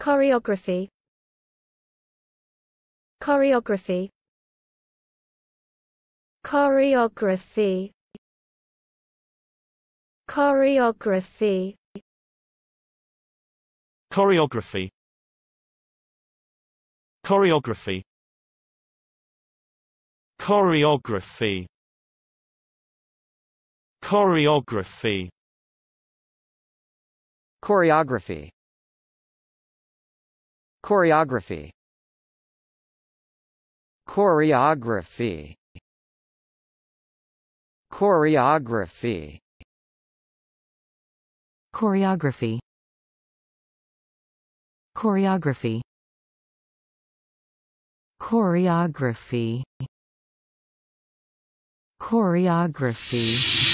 Choreography. Choreography. Choreography. Choreography. Choreography. Choreography. Choreography. Choreography. Choreography. Choreography. Choreography. Choreography. Choreography. Choreography. Choreography. Choreography.